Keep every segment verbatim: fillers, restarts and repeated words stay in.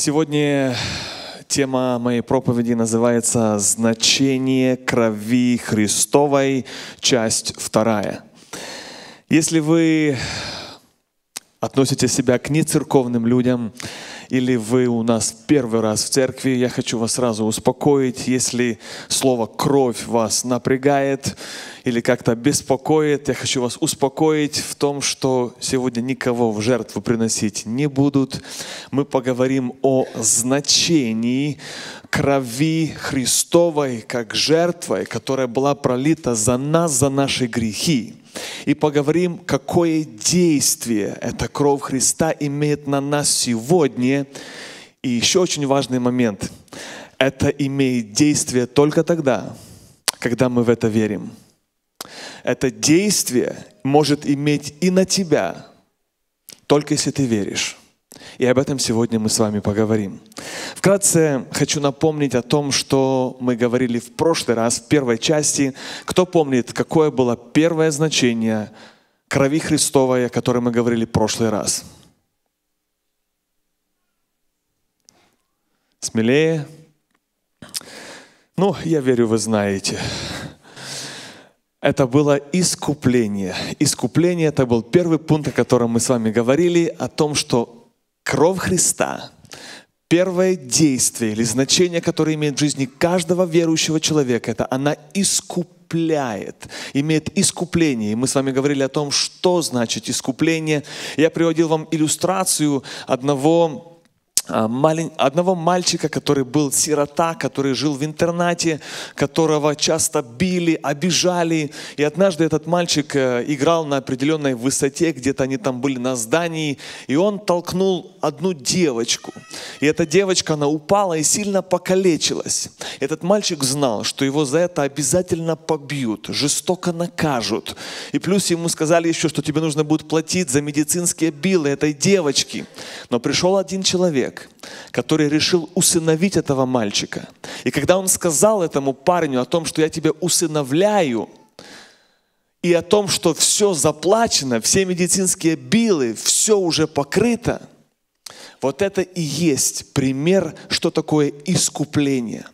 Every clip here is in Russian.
Сегодня тема моей проповеди называется «Значение крови Христовой», часть вторая. Если вы относите себя к нецерковным людям, или вы у нас первый раз в церкви, я хочу вас сразу успокоить. Если слово «кровь» вас напрягает или как-то беспокоит, я хочу вас успокоить в том, что сегодня никого в жертву приносить не будут. Мы поговорим о значении крови Христовой как жертвой, которая была пролита за нас, за наши грехи. И поговорим, какое действие эта кровь Христа имеет на нас сегодня. И еще очень важный момент. Это имеет действие только тогда, когда мы в это верим. Это действие может иметь и на тебя, только если ты веришь. И об этом сегодня мы с вами поговорим. Вкратце хочу напомнить о том, что мы говорили в прошлый раз, в первой части. Кто помнит, какое было первое значение крови Христовой, о которой мы говорили в прошлый раз? Смелее. Ну, я верю, вы знаете. Это было искупление. Искупление — это был первый пункт, о котором мы с вами говорили, о том, что кровь Христа, первое действие или значение, которое имеет в жизни каждого верующего человека, это она искупляет, имеет искупление. И мы с вами говорили о том, что значит искупление. Я приводил вам иллюстрацию одного одного мальчика, который был сирота, который жил в интернате, которого часто били, обижали. И однажды этот мальчик играл на определенной высоте, где-то они там были на здании, и он толкнул одну девочку. И эта девочка, она упала и сильно покалечилась. Этот мальчик знал, что его за это обязательно побьют, жестоко накажут. И плюс ему сказали еще, что тебе нужно будет платить за медицинские биллы этой девочки. Но пришел один человек, который решил усыновить этого мальчика. И когда он сказал этому парню о том, что я тебя усыновляю, и о том, что все заплачено, все медицинские биллы, все уже покрыто, вот это и есть пример, что такое искупление.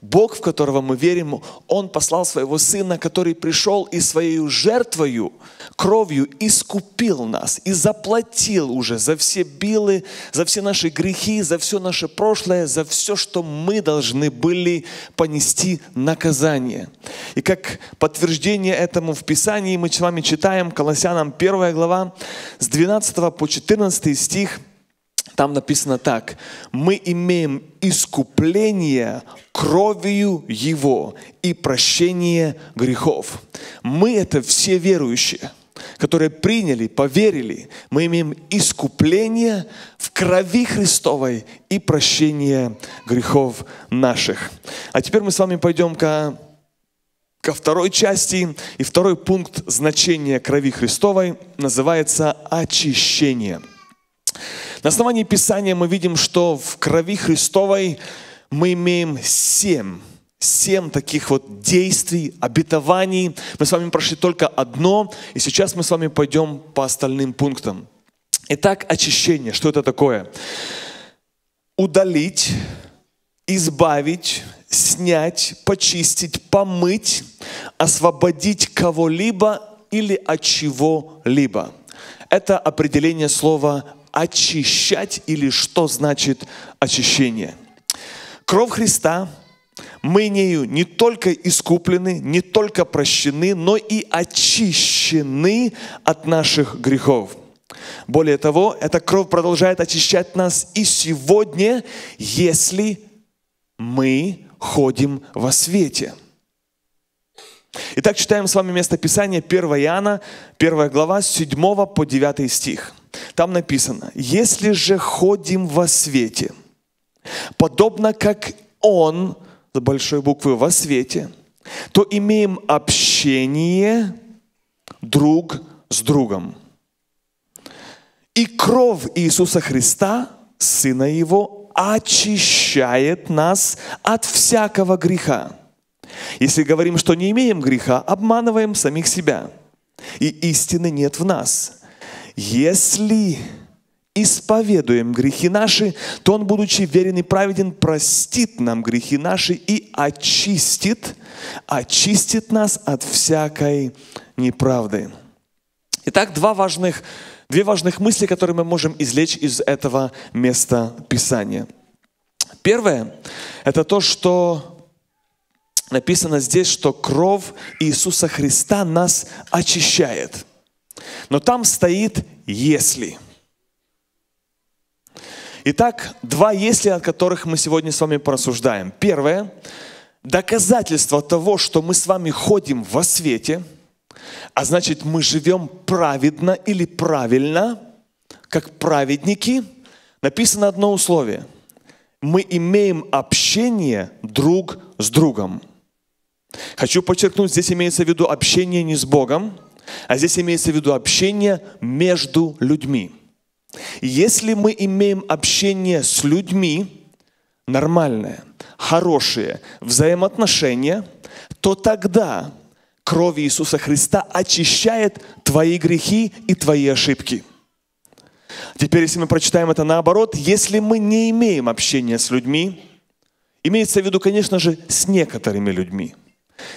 Бог, в которого мы верим, Он послал Своего Сына, который пришел и Своей жертвою, кровью искупил нас и заплатил уже за все биллы, за все наши грехи, за все наше прошлое, за все, что мы должны были понести наказание. И как подтверждение этому в Писании мы с вами читаем Колоссянам первая глава с двенадцатого по четырнадцатый стих. Там написано так: «Мы имеем искупление кровью Его и прощение грехов». Мы — это все верующие, которые приняли, поверили. Мы имеем искупление в крови Христовой и прощение грехов наших. А теперь мы с вами пойдем ко, ко второй части. И второй пункт значения крови Христовой называется «очищение». На основании Писания мы видим, что в крови Христовой мы имеем семь, семь таких вот действий, обетований. Мы с вами прошли только одно, и сейчас мы с вами пойдем по остальным пунктам. Итак, очищение. Что это такое? Удалить, избавить, снять, почистить, помыть, освободить кого-либо или от чего-либо. Это определение слова «очищать» или что значит очищение. Кровь Христа, мы нею не только искуплены, не только прощены, но и очищены от наших грехов. Более того, эта кровь продолжает очищать нас и сегодня, если мы ходим во свете. Итак, читаем с вами место Писания первое Иоанна, первая глава, с седьмого по девятый стих. Там написано: «Если же ходим во свете, подобно как Он, с большой буквы, во свете, то имеем общение друг с другом. И кровь Иисуса Христа, Сына Его, очищает нас от всякого греха. Если говорим, что не имеем греха, обманываем самих себя, и истины нет в нас. Если исповедуем грехи наши, то Он, будучи верен и праведен, простит нам грехи наши и очистит, очистит нас от всякой неправды». Итак, два важных, две важных мысли, которые мы можем извлечь из этого места Писания. Первое – это то, что написано здесь, что кровь Иисуса Христа нас очищает. Но там стоит «если». Итак, два «если», от которых мы сегодня с вами порассуждаем. Первое – доказательство того, что мы с вами ходим во свете, а значит, мы живем праведно или правильно, как праведники. Написано одно условие – мы имеем общение друг с другом. Хочу подчеркнуть, здесь имеется в виду общение не с Богом, а здесь имеется в виду общение между людьми. Если мы имеем общение с людьми, нормальное, хорошее взаимоотношение, то тогда кровь Иисуса Христа очищает твои грехи и твои ошибки. Теперь, если мы прочитаем это наоборот, если мы не имеем общения с людьми, имеется в виду, конечно же, с некоторыми людьми,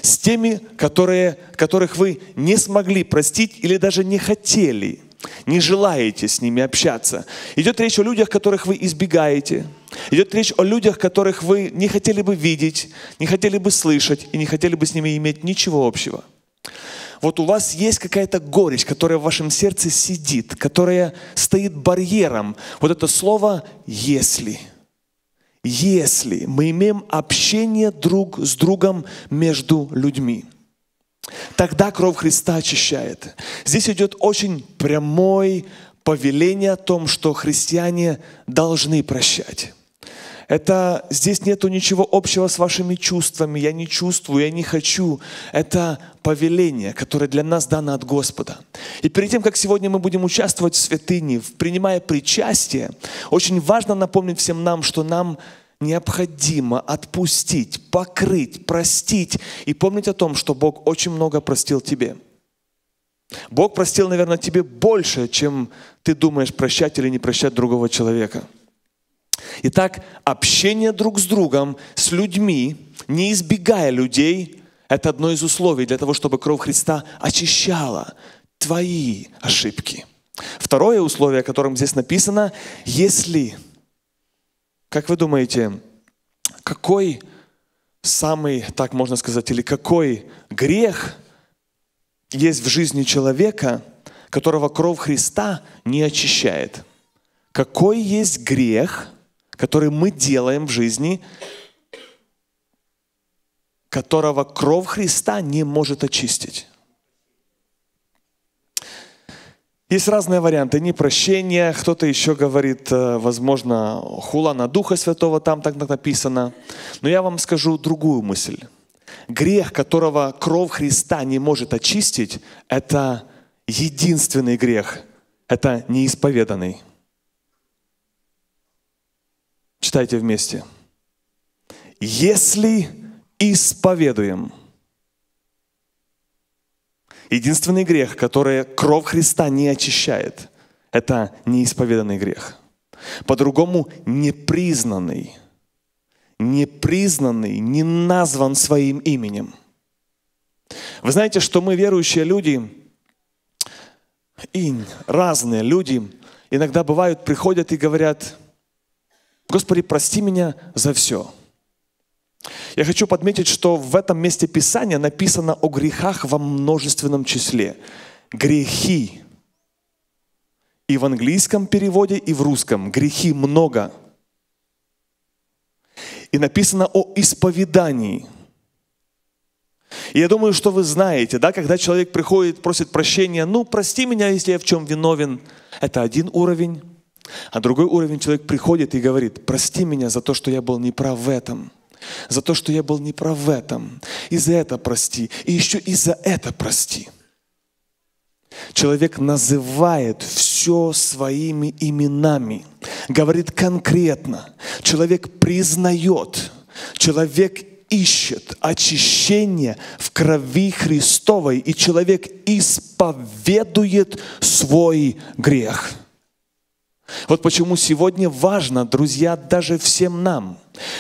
с теми, которые, которых вы не смогли простить или даже не хотели, не желаете с ними общаться. Идет речь о людях, которых вы избегаете. Идет речь о людях, которых вы не хотели бы видеть, не хотели бы слышать и не хотели бы с ними иметь ничего общего. Вот у вас есть какая-то горечь, которая в вашем сердце сидит, которая стоит барьером. Вот это слово «если». Если мы имеем общение друг с другом между людьми, тогда кровь Христа очищает. Здесь идет очень прямое повеление о том, что христиане должны прощать. Это, здесь нету ничего общего с вашими чувствами. Я не чувствую, я не хочу. Это повеление, которое для нас дано от Господа. И перед тем, как сегодня мы будем участвовать в святыне, принимая причастие, очень важно напомнить всем нам, что нам необходимо отпустить, покрыть, простить и помнить о том, что Бог очень много простил тебе. Бог простил, наверное, тебе больше, чем ты думаешь прощать или не прощать другого человека. Итак, общение друг с другом, с людьми, не избегая людей, это одно из условий для того, чтобы кровь Христа очищала твои ошибки. Второе условие, о котором здесь написано, если... Как вы думаете, какой самый, так можно сказать, или какой грех есть в жизни человека, которого кровь Христа не очищает? Какой есть грех, который мы делаем в жизни, которого кровь Христа не может очистить? Есть разные варианты, непрощение, кто-то еще говорит, возможно, хула на Духа Святого, там так написано. Но я вам скажу другую мысль. Грех, которого кровь Христа не может очистить, это единственный грех, это неисповеданный. Читайте вместе. Если исповедуем. Единственный грех, который кровь Христа не очищает, это неисповеданный грех. По-другому непризнанный, непризнанный, не назван своим именем. Вы знаете, что мы верующие люди, и разные люди, иногда бывают, приходят и говорят: «Господи, прости меня за все». Я хочу подметить, что в этом месте Писания написано о грехах во множественном числе. Грехи. И в английском переводе, и в русском. Грехи много. И написано о исповедании. И я думаю, что вы знаете, да, когда человек приходит, просит прощения, ну, прости меня, если я в чем виновен. Это один уровень. А другой уровень, человек приходит и говорит: прости меня за то, что я был неправ в этом. За то, что я был неправ в этом. И за это прости. И еще и за это прости. Человек называет все своими именами. Говорит конкретно. Человек признает. Человек ищет очищение в крови Христовой. И человек исповедует свой грех. Вот почему сегодня важно, друзья, даже всем нам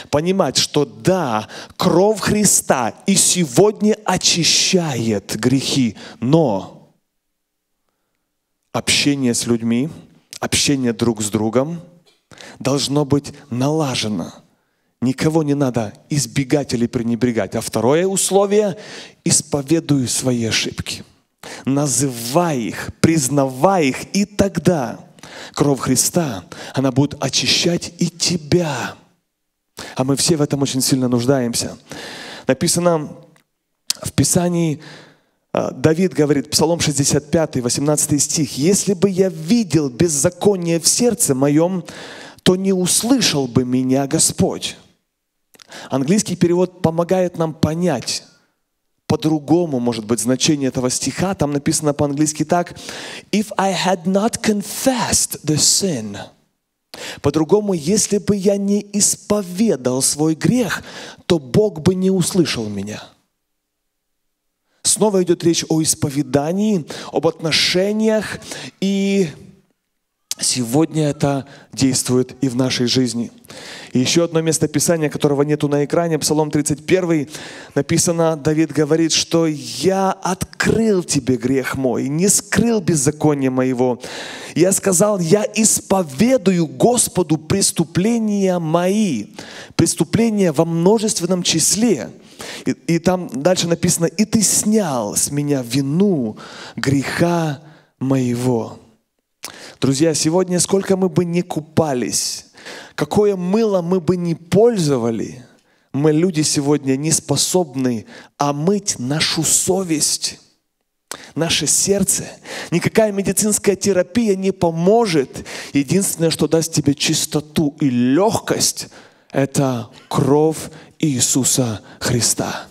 понимать, что да, кровь Христа и сегодня очищает грехи, но общение с людьми, общение друг с другом должно быть налажено. Никого не надо избегать или пренебрегать. А второе условие – исповедуй свои ошибки. Называй их, признавай их, и тогда кровь Христа, она будет очищать и тебя. А мы все в этом очень сильно нуждаемся. Написано в Писании, Давид говорит, Псалом шестьдесят пять, восемнадцатый стих. «Если бы я видел беззаконие в сердце моем, то не услышал бы меня Господь». Английский перевод помогает нам понять по-другому, может быть, значение этого стиха. Там написано по-английски так: «If I had not confessed the sin». По-другому, если бы я не исповедал свой грех, то Бог бы не услышал меня. Снова идет речь о исповедании, об отношениях, и сегодня это действует и в нашей жизни. И еще одно место Писания, которого нету на экране, Псалом тридцать один, написано, Давид говорит, что «Я открыл тебе грех мой, не скрыл беззаконие моего. Я сказал, я исповедую Господу преступления мои». Преступления во множественном числе. И, и там дальше написано «И ты снял с меня вину греха моего». Друзья, сегодня сколько мы бы ни купались, какое мыло мы бы ни пользовали, мы, люди, сегодня не способны омыть нашу совесть, наше сердце. Никакая медицинская терапия не поможет. Единственное, что даст тебе чистоту и легкость, это кровь Иисуса Христа,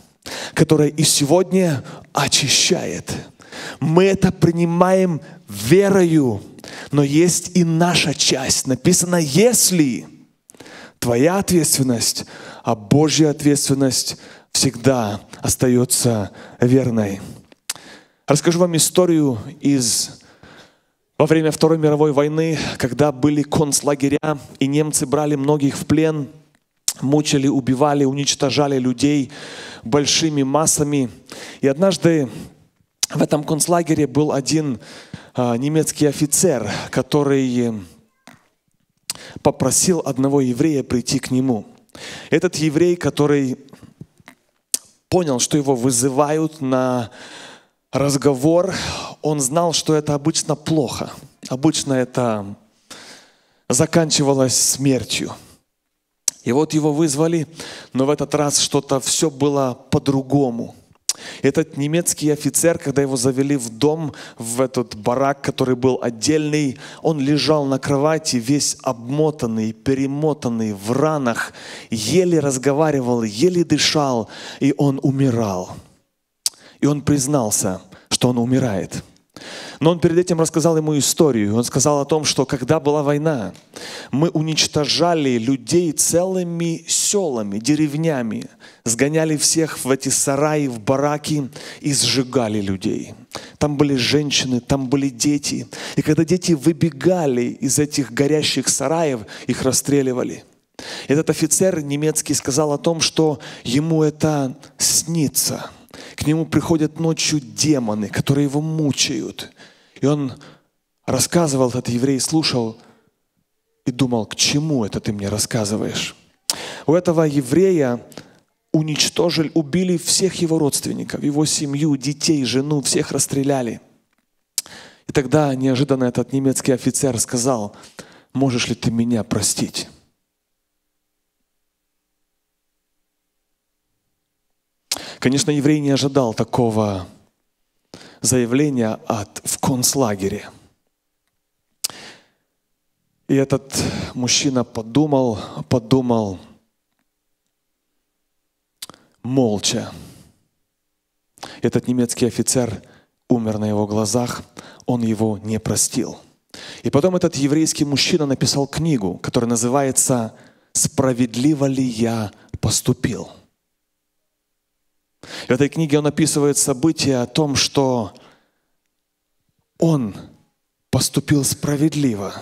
которая и сегодня очищает. Мы это принимаем верою. Но есть и наша часть. Написано, если твоя ответственность, а Божья ответственность всегда остается верной. Расскажу вам историю из во время Второй мировой войны, когда были концлагеря, и немцы брали многих в плен, мучили, убивали, уничтожали людей большими массами. И однажды в этом концлагере был один немецкий офицер, который попросил одного еврея прийти к нему. Этот еврей, который понял, что его вызывают на разговор, он знал, что это обычно плохо. Обычно это заканчивалось смертью. И вот его вызвали, но в этот раз что-то все было по-другому. Этот немецкий офицер, когда его завели в дом, в этот барак, который был отдельный, он лежал на кровати, весь обмотанный, перемотанный, в ранах, еле разговаривал, еле дышал, и он умирал. И он признался, что он умирает. Но он перед этим рассказал ему историю. Он сказал о том, что когда была война, мы уничтожали людей целыми селами, деревнями, сгоняли всех в эти сараи, в бараки и сжигали людей. Там были женщины, там были дети. И когда дети выбегали из этих горящих сараев, их расстреливали. Этот офицер немецкий сказал о том, что ему это снится. К нему приходят ночью демоны, которые его мучают. И он рассказывал, этот еврей слушал и думал, к чему это ты мне рассказываешь? У этого еврея уничтожили, убили всех его родственников, его семью, детей, жену, всех расстреляли. И тогда неожиданно этот немецкий офицер сказал, можешь ли ты меня простить? Конечно, еврей не ожидал такого заявления от, в концлагере. И этот мужчина подумал, подумал молча. Этот немецкий офицер умер на его глазах, он его не простил. И потом этот еврейский мужчина написал книгу, которая называется «Справедливо ли я поступил?». В этой книге он описывает события о том, что он поступил справедливо,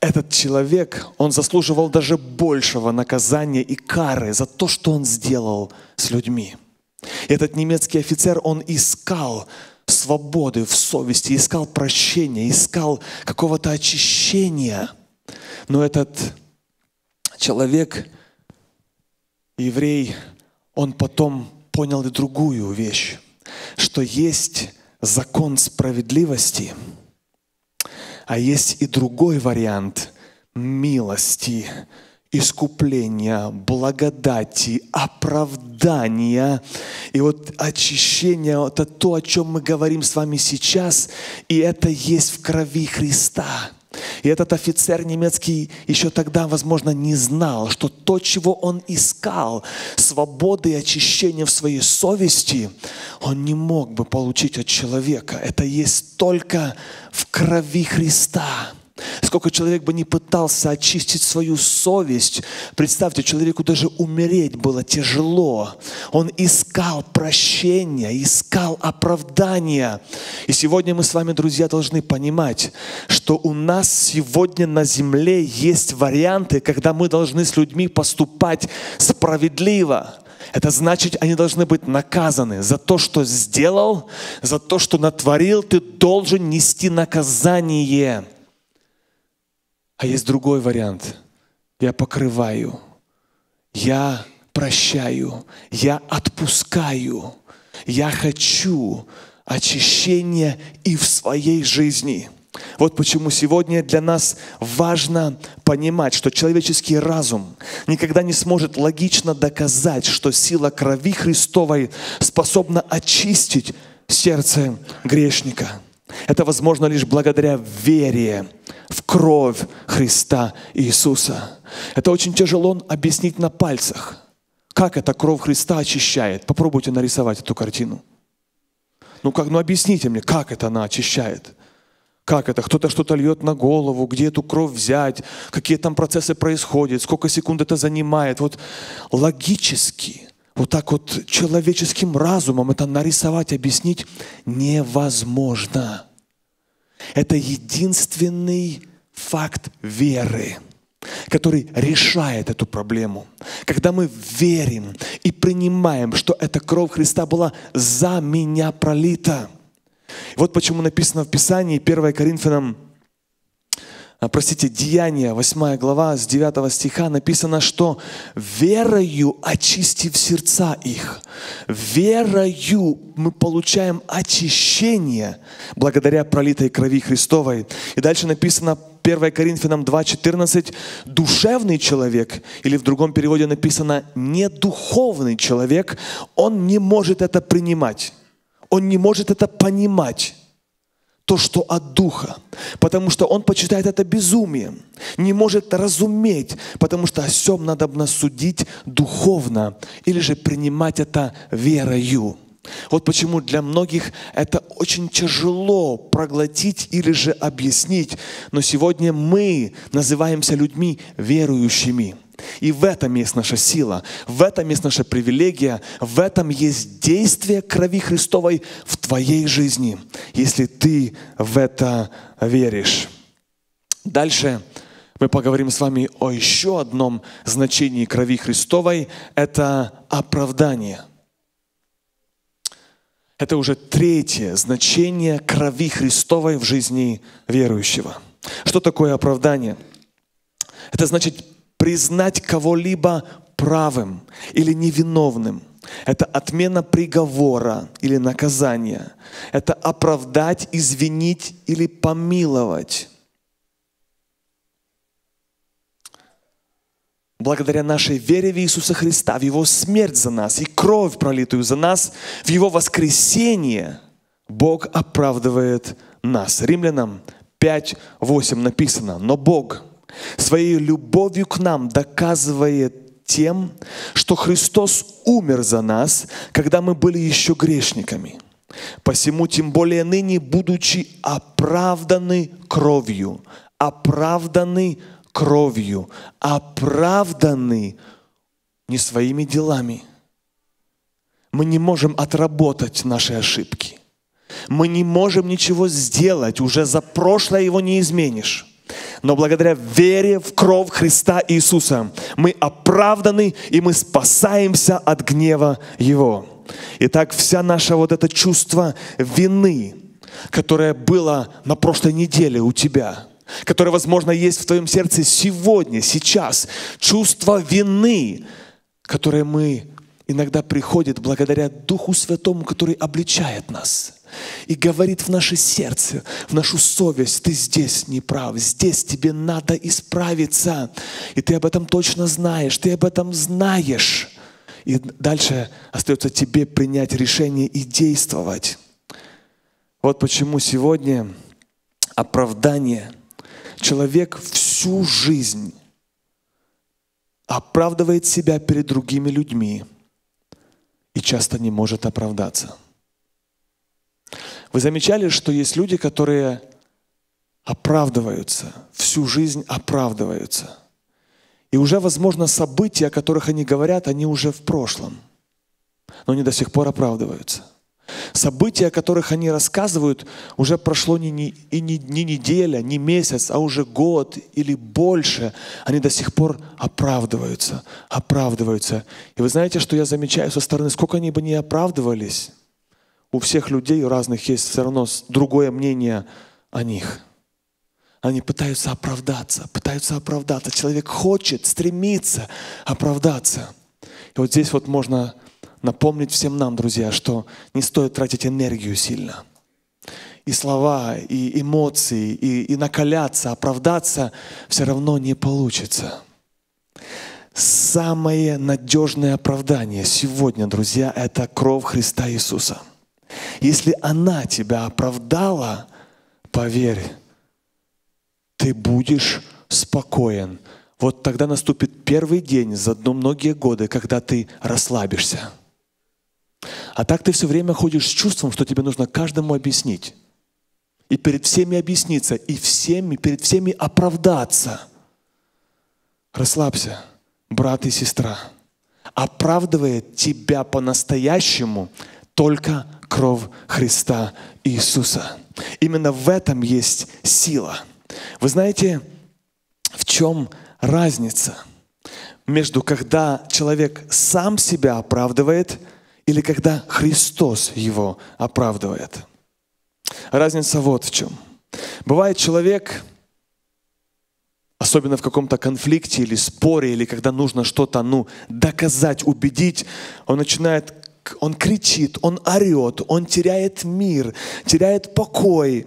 этот человек, он заслуживал даже большего наказания и кары за то, что он сделал с людьми. Этот немецкий офицер, он искал свободы в совести, искал прощения, искал какого-то очищения. Но этот человек, еврей, он потом понял и другую вещь, что есть закон справедливости, а есть и другой вариант милости, искупления, благодати, оправдания. И вот очищение – это то, о чем мы говорим с вами сейчас, и это есть в крови Христа. И этот офицер немецкий еще тогда, возможно, не знал, что то, чего он искал, свободы и очищения в своей совести, он не мог бы получить от человека. Это есть только в крови Христа. Сколько человек бы не пытался очистить свою совесть, представьте, человеку даже умереть было тяжело. Он искал прощения, искал оправдания. И сегодня мы с вами, друзья, должны понимать, что у нас сегодня на земле есть варианты, когда мы должны с людьми поступать справедливо. Это значит, они должны быть наказаны за то, что сделал, за то, что натворил, ты должен нести наказание. А есть другой вариант. Я покрываю, я прощаю, я отпускаю, я хочу очищения и в своей жизни. Вот почему сегодня для нас важно понимать, что человеческий разум никогда не сможет логично доказать, что сила крови Христовой способна очистить сердце грешника. Это возможно лишь благодаря вере в кровь Христа Иисуса. Это очень тяжело объяснить на пальцах. Как эта кровь Христа очищает? Попробуйте нарисовать эту картину. Ну как, ну объясните мне, как это она очищает? Как это? Кто-то что-то льет на голову, где эту кровь взять, какие там процессы происходят, сколько секунд это занимает. Вот логически, вот так вот человеческим разумом это нарисовать, объяснить невозможно. Это единственный факт веры, который решает эту проблему. Когда мы верим и принимаем, что эта кровь Христа была за меня пролита. Вот почему написано в Писании, первое Коринфянам, простите, Деяния, восьмая глава, с девятого стиха написано, что «верою очистив сердца их». Верою мы получаем очищение благодаря пролитой крови Христовой. И дальше написано первое Коринфянам два четырнадцать «душевный человек», или в другом переводе написано «недуховный человек», он не может это принимать, он не может это понимать. То, что от Духа, потому что он почитает это безумием, не может разуметь, потому что о сём надобно судить духовно или же принимать это верою. Вот почему для многих это очень тяжело проглотить или же объяснить, но сегодня мы называемся людьми верующими. И в этом есть наша сила, в этом есть наша привилегия, в этом есть действие крови Христовой в твоей жизни, если ты в это веришь. Дальше мы поговорим с вами о еще одном значении крови Христовой – это оправдание. Это уже третье значение крови Христовой в жизни верующего. Что такое оправдание? Это значит признать кого-либо правым или невиновным. Это отмена приговора или наказания. Это оправдать, извинить или помиловать. Благодаря нашей вере в Иисуса Христа, в Его смерть за нас и кровь, пролитую за нас, в Его воскресение Бог оправдывает нас. Римлянам пять восемь написано, «Но Бог Своей любовью к нам доказывает тем, что Христос умер за нас, когда мы были еще грешниками. Посему тем более ныне, будучи оправданы кровью, оправданы кровью, оправданы не своими делами». Мы не можем отработать наши ошибки. Мы не можем ничего сделать, уже за прошлое его не изменишь. Но благодаря вере в кровь Христа Иисуса мы оправданы и мы спасаемся от гнева Его. Итак, вся наша вот это чувство вины, которое было на прошлой неделе у тебя, которое, возможно, есть в твоем сердце сегодня, сейчас, чувство вины, которое мы иногда приходит благодаря Духу Святому, который обличает нас и говорит в наше сердце, в нашу совесть: ты здесь не прав, здесь тебе надо исправиться. И ты об этом точно знаешь, ты об этом знаешь. И дальше остается тебе принять решение и действовать. Вот почему сегодня оправдание. Человек всю жизнь оправдывает себя перед другими людьми и часто не может оправдаться. Вы замечали, что есть люди, которые оправдываются, всю жизнь оправдываются. И уже, возможно, события, о которых они говорят, они уже в прошлом. Но они до сих пор оправдываются. События, о которых они рассказывают, уже прошло не, не, не, не неделя, не месяц, а уже год или больше. Они до сих пор оправдываются, оправдываются. И вы знаете, что я замечаю со стороны, сколько они бы ни оправдывались, у всех людей, у разных есть все равно другое мнение о них. Они пытаются оправдаться, пытаются оправдаться. Человек хочет, стремится оправдаться. И вот здесь вот можно напомнить всем нам, друзья, что не стоит тратить энергию сильно. И слова, и эмоции, и, и накаляться, оправдаться все равно не получится. Самое надежное оправдание сегодня, друзья, это кровь Христа Иисуса. Если она тебя оправдала, поверь, ты будешь спокоен. Вот тогда наступит первый день за многие годы, когда ты расслабишься. А так ты все время ходишь с чувством, что тебе нужно каждому объяснить. И перед всеми объясниться, и всеми, перед всеми оправдаться. Расслабься, брат и сестра. Оправдывает тебя по-настоящему только кровь Христа Иисуса. Именно в этом есть сила. Вы знаете, в чем разница между когда человек сам себя оправдывает или когда Христос его оправдывает? Разница вот в чем. Бывает, человек, особенно в каком-то конфликте или споре, или когда нужно что-то, ну, доказать, убедить, он начинает, он кричит, он орет, он теряет мир, теряет покой.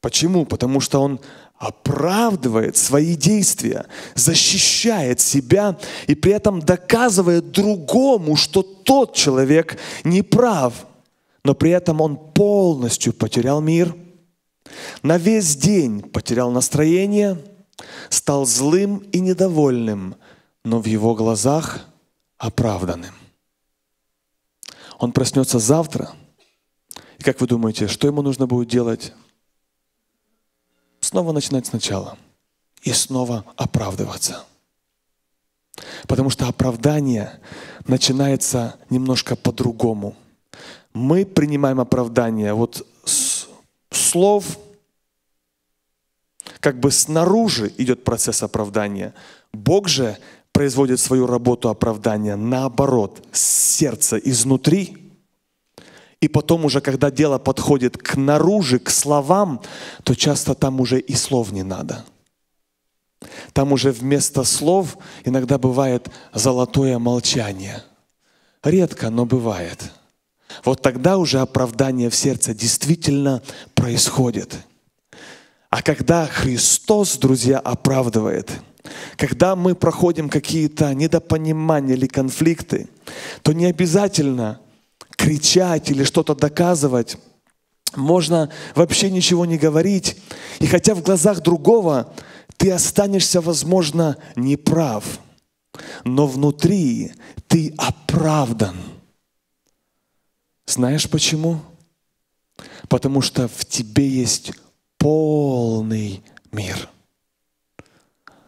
Почему? Потому что он оправдывает свои действия, защищает себя и при этом доказывает другому, что тот человек не прав. Но при этом он полностью потерял мир, на весь день потерял настроение, стал злым и недовольным, но в его глазах оправданным. Он проснется завтра, и как вы думаете, что ему нужно будет делать? Снова начинать сначала и снова оправдываться. Потому что оправдание начинается немножко по-другому. Мы принимаем оправдание вот с слов, как бы снаружи идет процесс оправдания. Бог же производит свою работу оправдания наоборот, с сердца, изнутри. И потом уже, когда дело подходит к наружи, к словам, то часто там уже и слов не надо. Там уже вместо слов иногда бывает золотое молчание. Редко, но бывает. Вот тогда уже оправдание в сердце действительно происходит. А когда Христос, друзья, оправдывает, когда мы проходим какие-то недопонимания или конфликты, то не обязательно кричать или что-то доказывать, можно вообще ничего не говорить. И хотя в глазах другого ты останешься, возможно, неправ, но внутри ты оправдан. Знаешь почему? Потому что в тебе есть полный мир.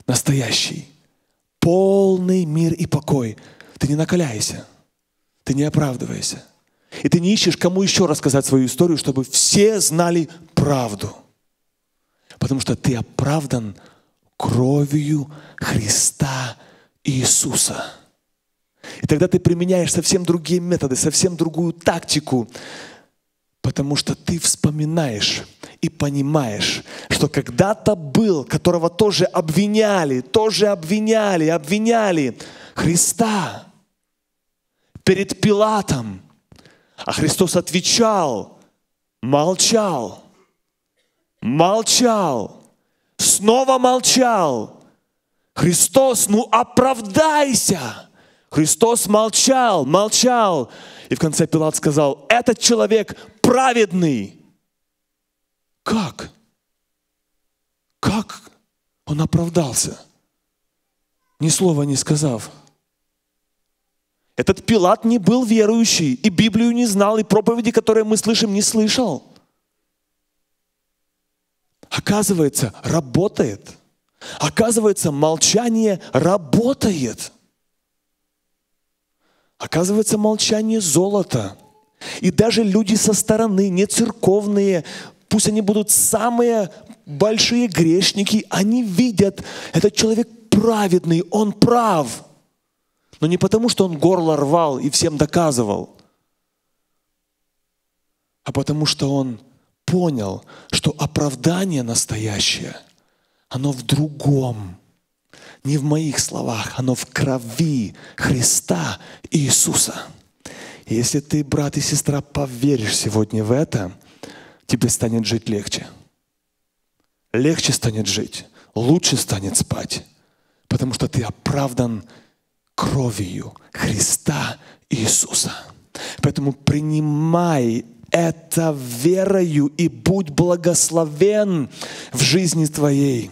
Настоящий, полный мир и покой. Ты не накаляйся, ты не оправдывайся. И ты не ищешь, кому еще рассказать свою историю, чтобы все знали правду. Потому что ты оправдан кровью Христа Иисуса. И тогда ты применяешь совсем другие методы, совсем другую тактику, потому что ты вспоминаешь и понимаешь, что когда-то был, которого тоже обвиняли, тоже обвиняли, обвиняли Христа перед Пилатом. А Христос отвечал, молчал, молчал, снова молчал. Христос, ну оправдайся! Христос молчал, молчал. И в конце Пилат сказал, этот человек праведный. Как? Как он оправдался, ни слова не сказав? Этот Пилат не был верующий, и Библию не знал, и проповеди, которые мы слышим, не слышал. Оказывается, работает. Оказывается, молчание работает. Оказывается, молчание золото. И даже люди со стороны, не церковные, пусть они будут самые большие грешники, они видят, этот человек праведный, он прав. Но не потому, что он горло рвал и всем доказывал, а потому, что он понял, что оправдание настоящее, оно в другом, не в моих словах, оно в крови Христа Иисуса. И если ты, брат и сестра, поверишь сегодня в это, тебе станет жить легче. Легче станет жить, лучше станет спать, потому что ты оправдан кровью Христа Иисуса. Поэтому принимай это верою и будь благословен в жизни твоей.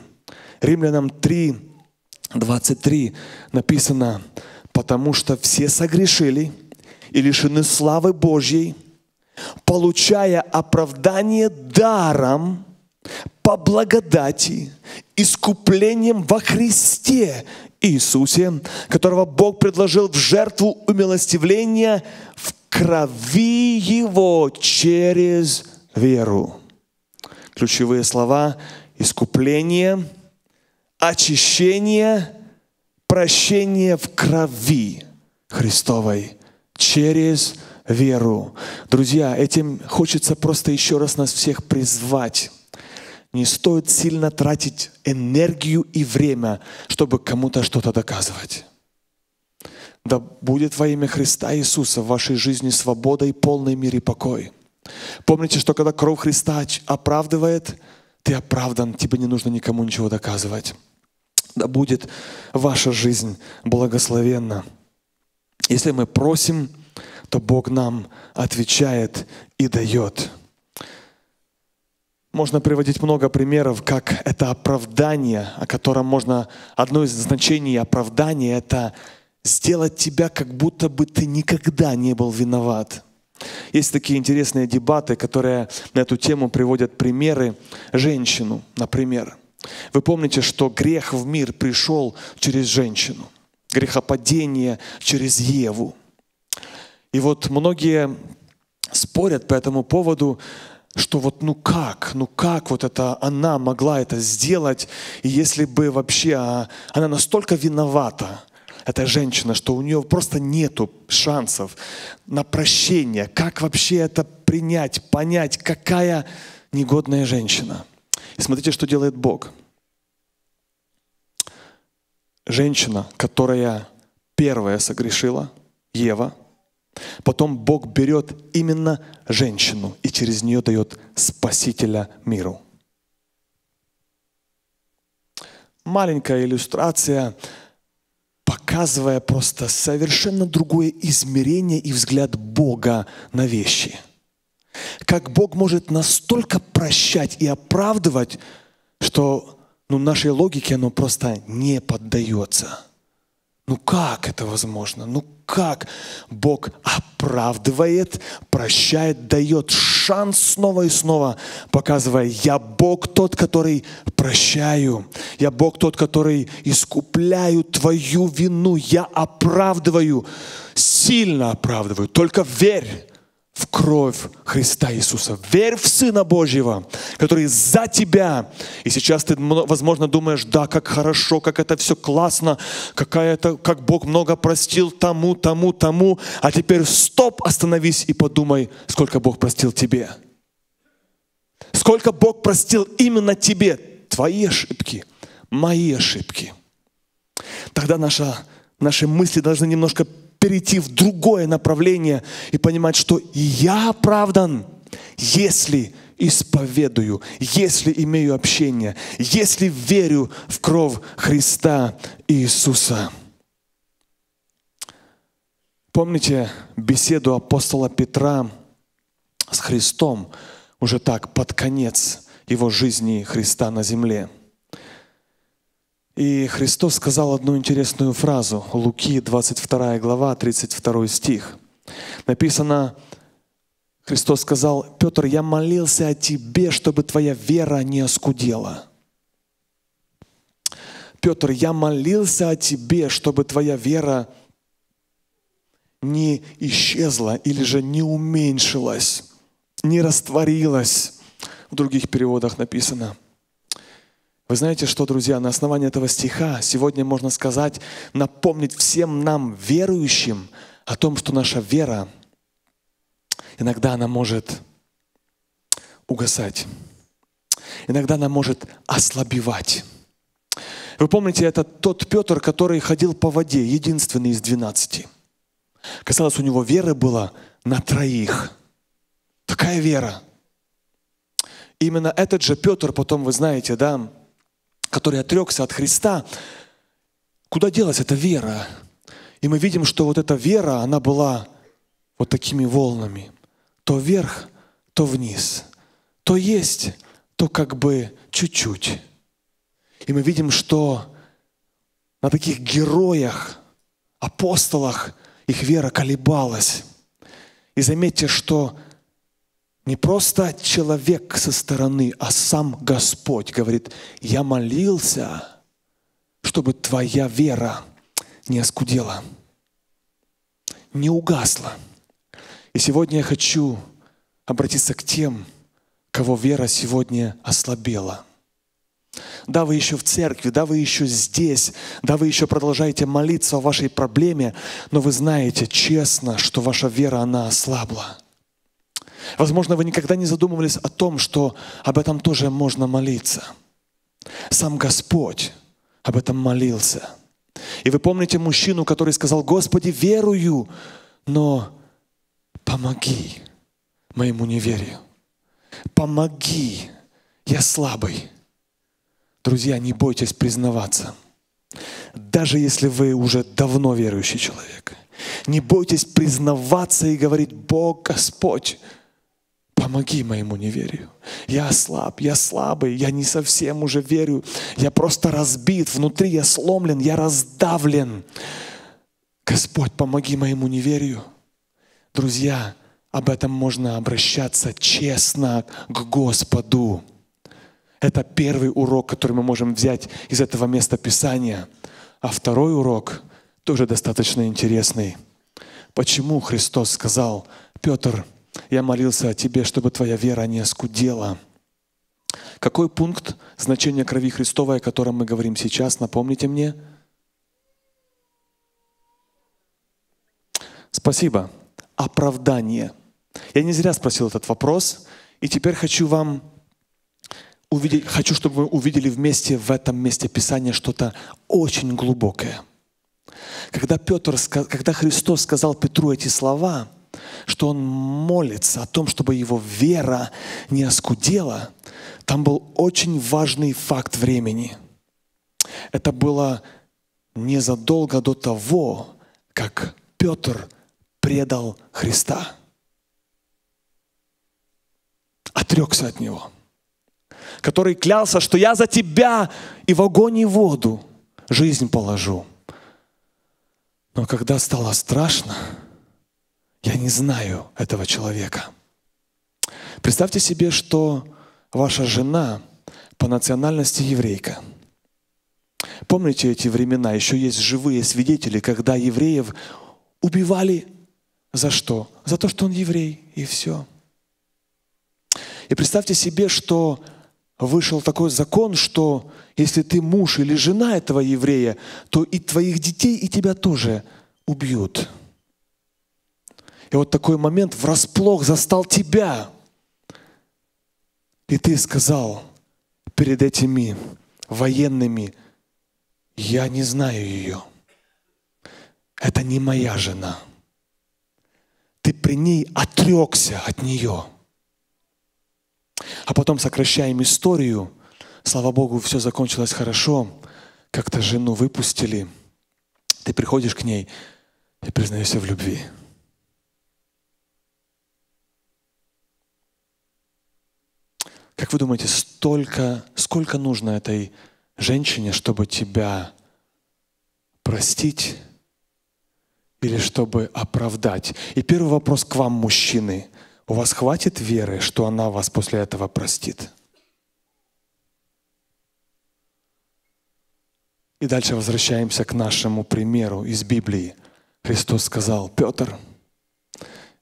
Римлянам три, двадцать три написано, потому что все согрешили и лишены славы Божьей, получая оправдание даром по благодати, искуплением во Христе Иисусе, которого Бог предложил в жертву умилостивления в крови Его через веру. Ключевые слова – искупление, очищение, прощение в крови Христовой через веру. Друзья, этим хочется просто еще раз нас всех призвать. Не стоит сильно тратить энергию и время, чтобы кому-то что-то доказывать. Да будет во имя Христа Иисуса в вашей жизни свобода и полный мир и покой. Помните, что когда кровь Христа оправдывает, ты оправдан, тебе не нужно никому ничего доказывать. Да будет ваша жизнь благословенна. Если мы просим, то Бог нам отвечает и дает. Можно приводить много примеров, как это оправдание, о котором можно... Одно из значений оправдания — это сделать тебя, как будто бы ты никогда не был виноват. Есть такие интересные дебаты, которые на эту тему приводят примеры. Женщину, например. Вы помните, что грех в мир пришел через женщину. Грехопадение через Еву. И вот многие спорят по этому поводу, что вот ну как, ну как вот это она могла это сделать, и если бы вообще а, она настолько виновата, эта женщина, что у нее просто нету шансов на прощение, как вообще это принять, понять, какая негодная женщина. И смотрите, что делает Бог. Женщина, которая первая согрешила, Ева, потом Бог берет именно женщину и через нее дает Спасителя миру. Маленькая иллюстрация, показывая просто совершенно другое измерение и взгляд Бога на вещи. Как Бог может настолько прощать и оправдывать, что ну, нашей логике оно просто не поддается. Ну как это возможно? Ну как Бог оправдывает, прощает, дает шанс снова и снова, показывая, я Бог тот, который прощаю, я Бог тот, который искупляю твою вину, я оправдываю, сильно оправдываю, только верь. в кровь Христа Иисуса. Верь в Сына Божьего, который за тебя. И сейчас ты, возможно, думаешь, да, как хорошо, как это все классно, какая это, как Бог много простил тому, тому, тому. А теперь стоп, остановись и подумай, сколько Бог простил тебе. Сколько Бог простил именно тебе. Твои ошибки, мои ошибки. Тогда наша, наши мысли должны немножко перейти в другое направление и понимать, что я оправдан, если исповедую, если имею общение, если верю в кровь Христа Иисуса. Помните беседу апостола Петра с Христом уже так под конец его жизни Христа на земле? И Христос сказал одну интересную фразу. Луки, двадцать вторая глава, тридцать второй стих. Написано, Христос сказал: «Петр, я молился о тебе, чтобы твоя вера не оскудела». Петр, я молился о тебе, чтобы твоя вера не исчезла или же не уменьшилась, не растворилась. В других переводах написано. Вы знаете что, друзья, на основании этого стиха сегодня можно сказать, напомнить всем нам, верующим, о том, что наша вера, иногда она может угасать, иногда она может ослабевать. Вы помните, это тот Петр, который ходил по воде, единственный из двенадцати. Казалось, у него веры было на троих. Такая вера. Именно этот же Петр, потом вы знаете, да, который отрекся от Христа, куда делась эта вера? И мы видим, что вот эта вера, она была вот такими волнами. То вверх, то вниз. То есть, то как бы чуть-чуть. И мы видим, что на таких героях, апостолах их вера колебалась. И заметьте, что не просто человек со стороны, а сам Господь говорит: «Я молился, чтобы твоя вера не оскудела, не угасла». И сегодня я хочу обратиться к тем, кого вера сегодня ослабела. Да, вы еще в церкви, да, вы еще здесь, да, вы еще продолжаете молиться о вашей проблеме, но вы знаете честно, что ваша вера, она ослабла. Возможно, вы никогда не задумывались о том, что об этом тоже можно молиться. Сам Господь об этом молился. И вы помните мужчину, который сказал: «Господи, верую, но помоги моему неверию. Помоги, я слабый». Друзья, не бойтесь признаваться. Даже если вы уже давно верующий человек, не бойтесь признаваться и говорить: «Бог, Господь, помоги моему неверию. Я слаб, я слабый, я не совсем уже верю. Я просто разбит, внутри я сломлен, я раздавлен. Господь, помоги моему неверию». Друзья, об этом можно обращаться честно к Господу. Это первый урок, который мы можем взять из этого места Писания. А второй урок тоже достаточно интересный. Почему Христос сказал: «Петр, я молился о тебе, чтобы твоя вера не оскудела»? Какой пункт значения крови Христовой, о котором мы говорим сейчас, напомните мне? Спасибо. Оправдание. Я не зря спросил этот вопрос, и теперь хочу вам увидеть, хочу, чтобы вы увидели вместе в этом месте Писания что-то очень глубокое. Когда Петр, когда Христос сказал Петру эти слова, что он молится о том, чтобы его вера не оскудела, там был очень важный факт времени. Это было незадолго до того, как Петр предал Христа, отрекся от Него, который клялся, что «я за тебя и в огонь и в воду жизнь положу». Но когда стало страшно, я не знаю этого человека. Представьте себе, что ваша жена по национальности еврейка. Помните эти времена? Еще есть живые свидетели, когда евреев убивали, За что? За то, что он еврей, и все. И представьте себе, что вышел такой закон, что если ты муж или жена этого еврея, то и твоих детей, и тебя тоже убьют. И вот такой момент врасплох застал тебя. И ты сказал перед этими военными: я не знаю ее. Это не моя жена. Ты при ней отрекся от нее. А потом сокращаем историю. Слава Богу, все закончилось хорошо. Как-то жену выпустили. Ты приходишь к ней и признаешься в любви. Как вы думаете, столько, сколько нужно этой женщине, чтобы тебя простить или чтобы оправдать? И первый вопрос к вам, мужчины. У вас хватит веры, что она вас после этого простит? И дальше возвращаемся к нашему примеру из Библии. Христос сказал: Петр,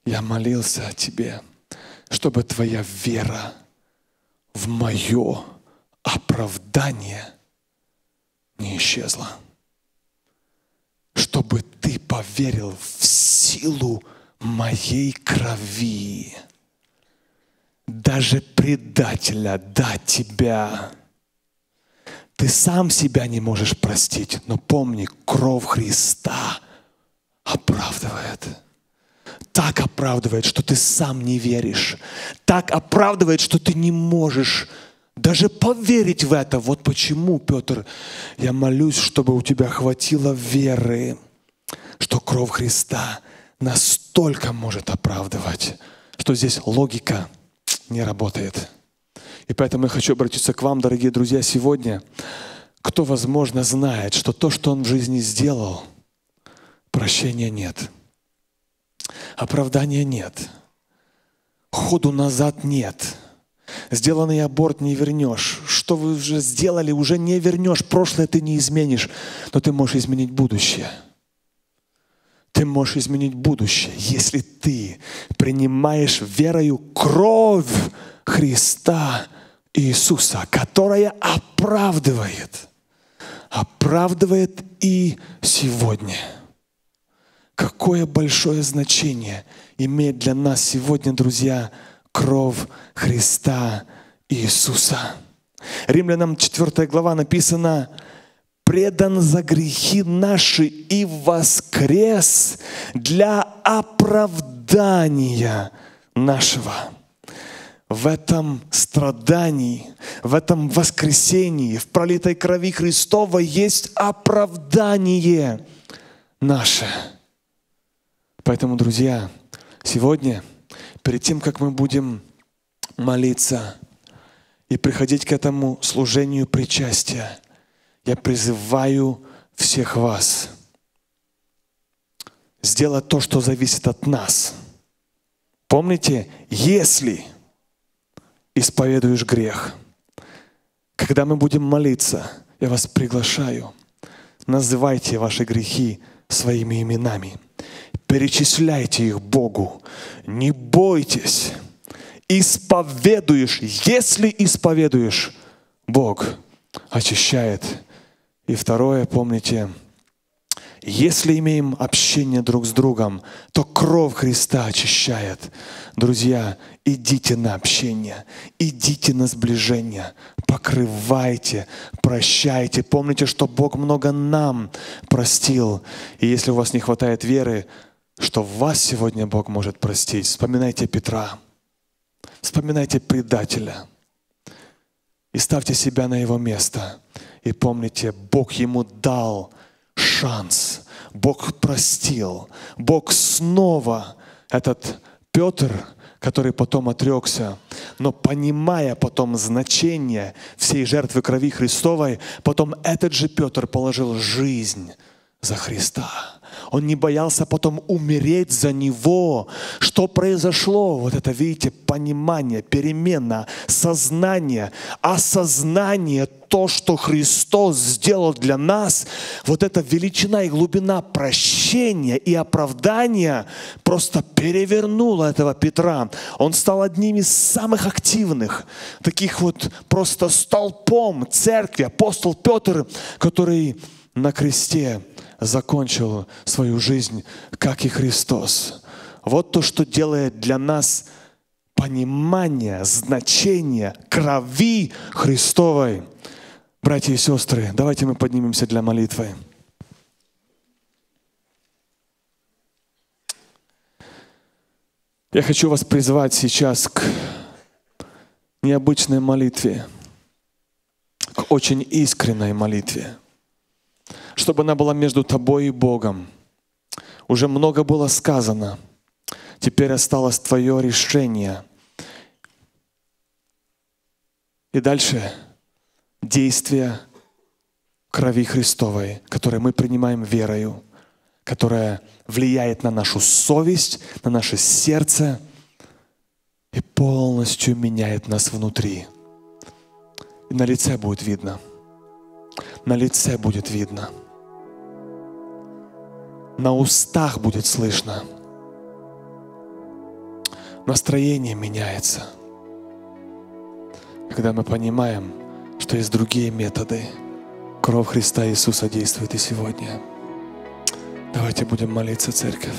я молился о тебе, чтобы твоя вера в мое оправдание не исчезла. Чтобы ты поверил в силу моей крови. Даже предателя, да, тебя. Ты сам себя не можешь простить, но помни, кровь Христа оправдывает. Так оправдывает, что ты сам не веришь. Так оправдывает, что ты не можешь даже поверить в это. Вот почему, Петр, я молюсь, чтобы у тебя хватило веры, что кровь Христа настолько может оправдывать, что здесь логика не работает. И поэтому я хочу обратиться к вам, дорогие друзья, сегодня. Кто, возможно, знает, что то, что он в жизни сделал, прощения нет. Оправдания нет. Ходу назад нет. Сделанный аборт не вернешь. Что вы уже сделали, уже не вернешь. Прошлое ты не изменишь, но ты можешь изменить будущее. Ты можешь изменить будущее, если ты принимаешь верою кровь Христа Иисуса, которая оправдывает. Оправдывает и сегодня. Какое большое значение имеет для нас сегодня, друзья, кровь Христа Иисуса. Римлянам четвёртая глава написано: «Предан за грехи наши и воскрес для оправдания нашего». В этом страдании, в этом воскресении, в пролитой крови Христовой есть оправдание наше. Поэтому, друзья, сегодня, перед тем, как мы будем молиться и приходить к этому служению причастия, я призываю всех вас сделать то, что зависит от нас. Помните, если исповедуешь грех, когда мы будем молиться, я вас приглашаю, называйте ваши грехи своими именами. Перечисляйте их Богу. Не бойтесь. Исповедуешь, если исповедуешь, Бог очищает. И второе, помните, если имеем общение друг с другом, то кровь Христа очищает. Друзья, идите на общение, идите на сближение, покрывайте, прощайте. Помните, что Бог много нам простил. И если у вас не хватает веры, что вас сегодня Бог может простить, вспоминайте Петра, вспоминайте предателя и ставьте себя на его место. И помните, Бог ему дал шанс, Бог простил, Бог снова этот Петр, который потом отрекся, но понимая потом значение всей жертвы крови Христовой, потом этот же Петр положил жизнь за Христа. Он не боялся потом умереть за Него. Что произошло? Вот это, видите, понимание, перемена, сознание, осознание, то, что Христос сделал для нас, вот эта величина и глубина прощения, обличение и оправдание просто перевернуло этого Петра. Он стал одним из самых активных, таких вот просто столпом церкви, апостол Петр, который на кресте закончил свою жизнь, как и Христос. Вот то, что делает для нас понимание, значение крови Христовой. Братья и сестры, давайте мы поднимемся для молитвы. Я хочу вас призвать сейчас к необычной молитве, к очень искренней молитве, чтобы она была между тобой и Богом. Уже много было сказано, теперь осталось твое решение. И дальше действие крови Христовой, которое мы принимаем верою, которая влияет на нашу совесть, на наше сердце и полностью меняет нас внутри. И на лице будет видно. На лице будет видно. На устах будет слышно. Настроение меняется, когда мы понимаем, что есть другие методы. Кровь Христа Иисуса действует и сегодня. Давайте будем молиться, церковь.